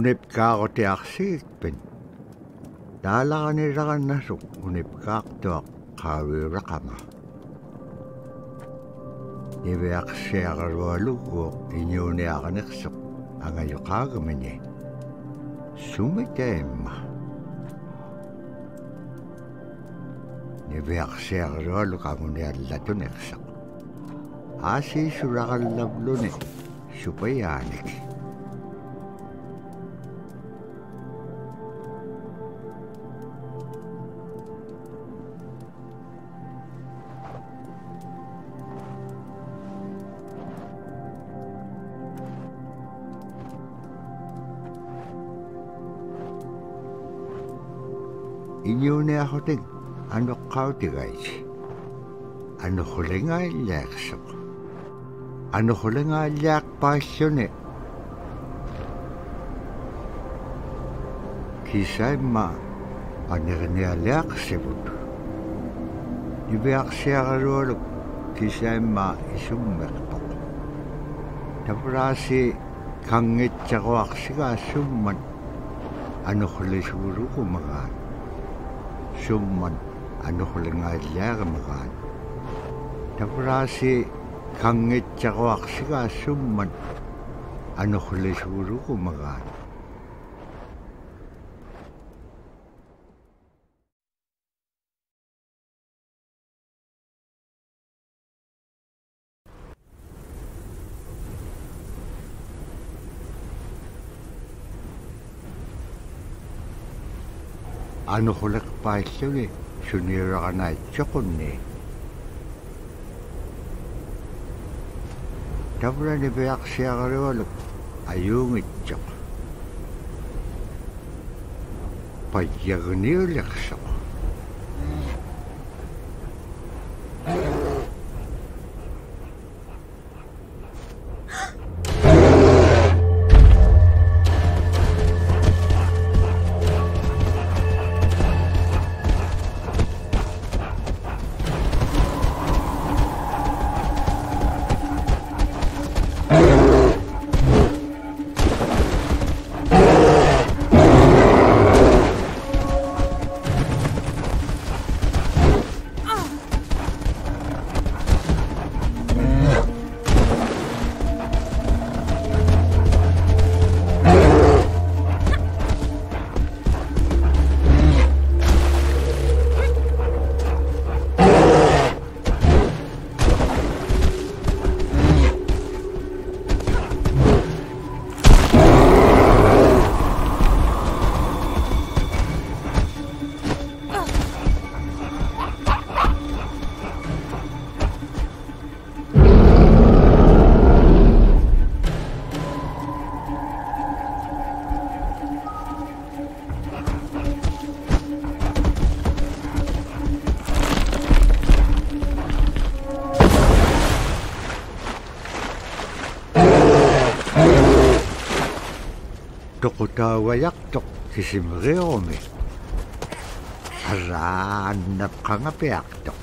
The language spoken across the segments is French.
unepkar te arsiikpen. Taalani saran nasuk unepkar tuak kawirakama. Niveaksiakarwalugo inyuniakaniksuk angayukagamini. Sumitaimma. Niveaksiakarwalukamuniallatuniksak. Asi surakallablunik supayanik. Inyunea hoting ano kautigaichi, ano hulinga ilyaksuk, ano hulinga ilyakpaisyone. Kisay ma anirnea ilyaksibut. Ibeaksiakaruluk kisay ma isummerpak. Taprasi kangitsakoaksiga summan ano hulisurukumagaan. Summan ano hulingailyaarmagaan. Taprasi kangitsakoaksiga summan ano hulisurukumagaan. Ano hulak paisuli sunira na chokuni. Tapos ni biyak siya karewalok ayung itchok. Pagyagniulak sa ko. Tawayaktok kisimreome. Haraan napkangapiaktok.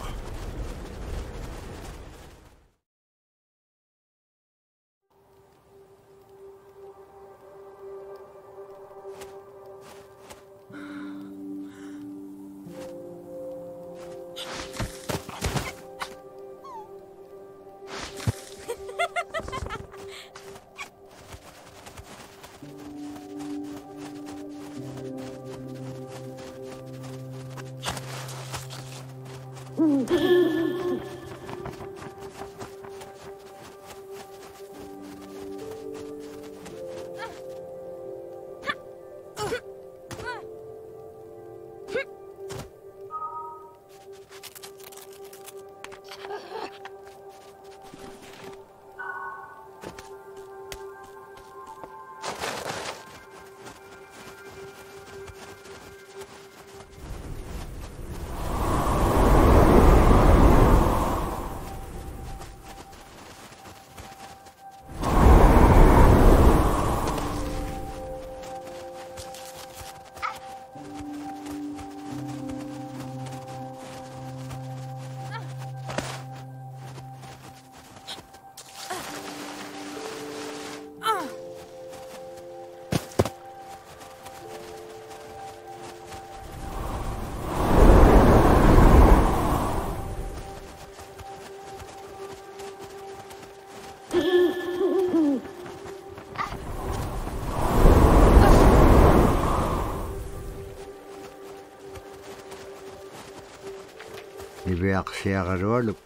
akseagalualup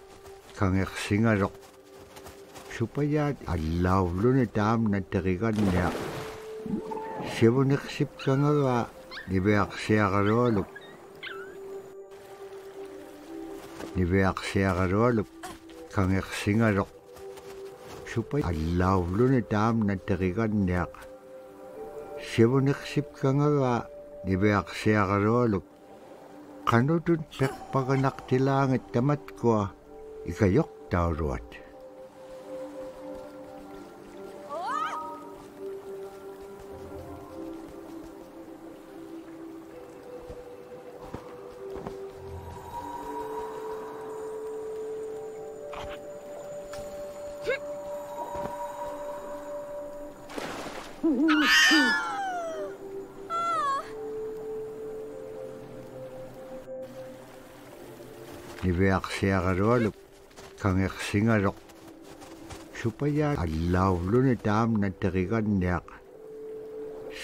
kangersingasoq supayaat allauvluni taamna teriqanniaq sivuneqsipkangaga niveaqsiagalualup kangersingasoq supayaat allauvluni taamna teriqanniaq sivuneqsipkangaga niveaqsiagalualup qanutun peqpaganaqtilaangit tamatkua ikayoqtauruat Niveaqsiagalualup kangersingasoq supayaat allauvluni taamna teriqanniaq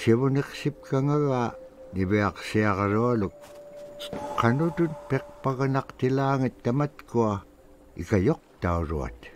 sivuneqsipkangaga niveaqsiagalualup qanutun peqpaganaqtilaangit tamatkua ikayoqtauruat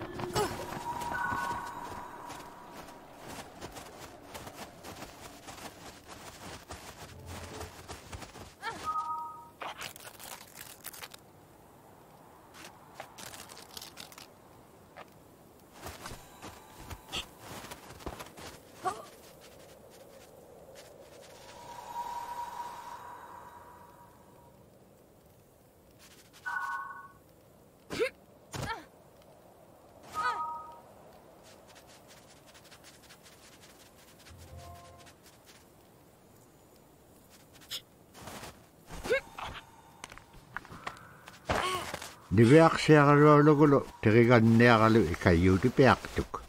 Niveaqsiagalualugulo teriqanniaqalu ikayuutipiaqtuk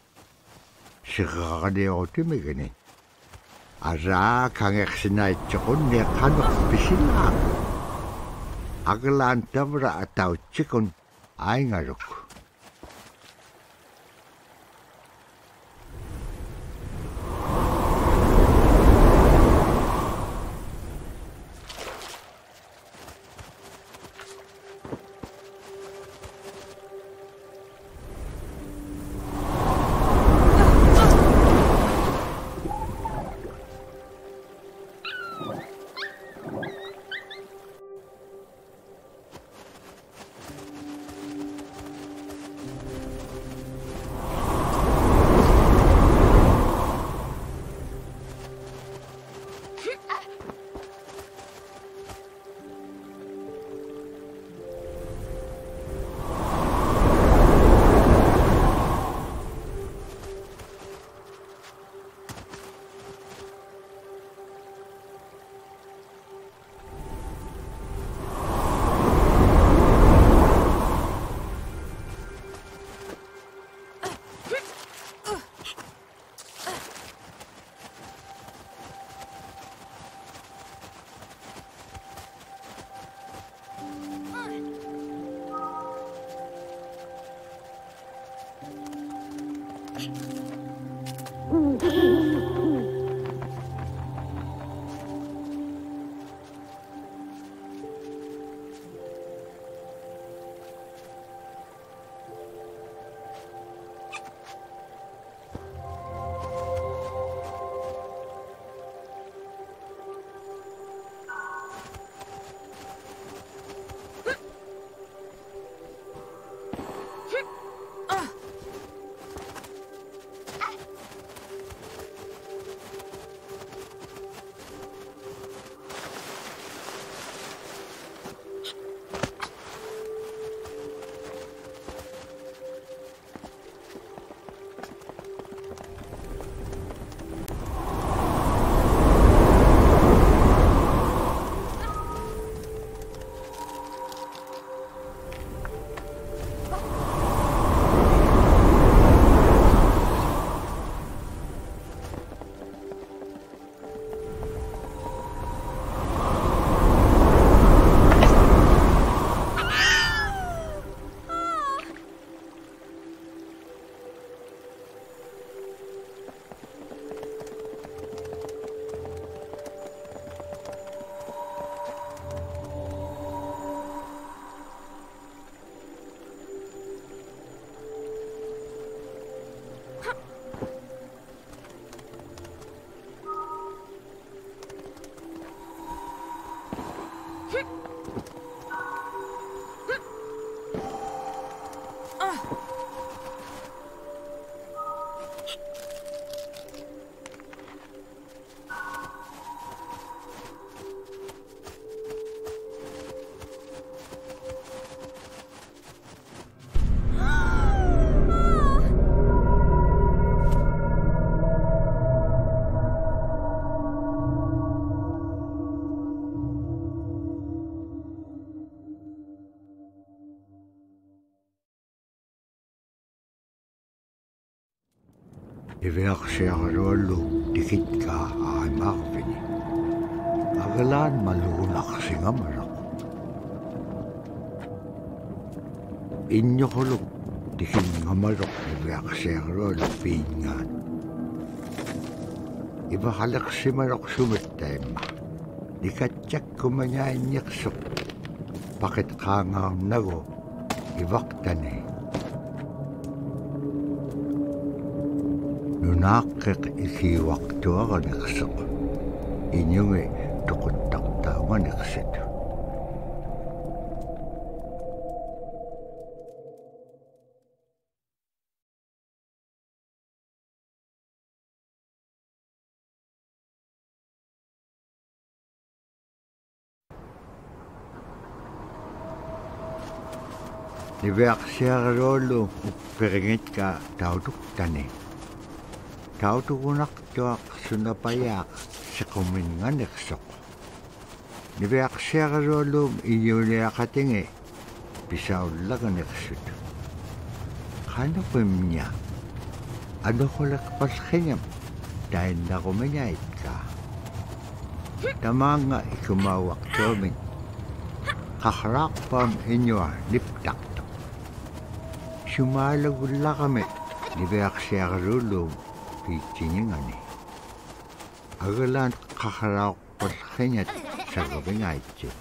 siqqaqaniurutimigini asaa kangeqsinaitsoqunniaq qanuq pisillaaq aqlaan tavra atautsikun aingaruk Iversearloollu tikitkaa aimarvini. Agelaan maluunarsingamala. Injoholu tikingamalo iversearloollu piingaan. Ivahalersimalok sumittaimma. Nikatjakkumanyainniqsuq. Pakitqaangaarnagu ivaqtani. Nunaaqqiq isiiwaqtuaganiqsuq. Iñungi tuquttaqtaaganiqsat. Iversearloollu upperiŋitkaa tautuqtani. Tautugunaqtuaq sunapayaaq siquminganiqsuq. Iversearloolluum iyuliaqatiŋi pisaullaganiqsut. Qanuqimña anuquliqpalxiñam tainnaqumiñaitkaa. Tamaanga ikumauaqtuamin qaqraaqpaam iñua niptaq. Sumaalagullaqami Iversearloolluum piitsiningani. Agelaan qaqrauqqalxiñat saquvingaitsit.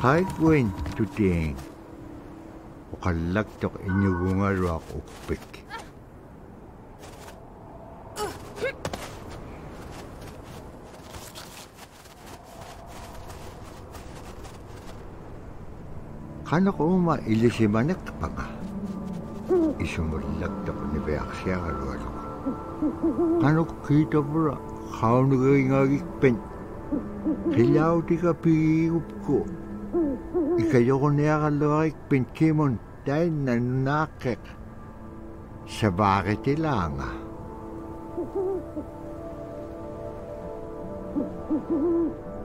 Haigwin tuting. Uqallaktuq iñugungaruaq uqpik. Qanuq uma ilisimaneqpaqa. Isumullaktuq Iversearloolluq. Qanuq kiitapura qaunugaigaagikpen. Qillautika piigupku. Ikayoqniaqalluarik pinkimun tainna nunnaaqqiq savaaqitilaanga.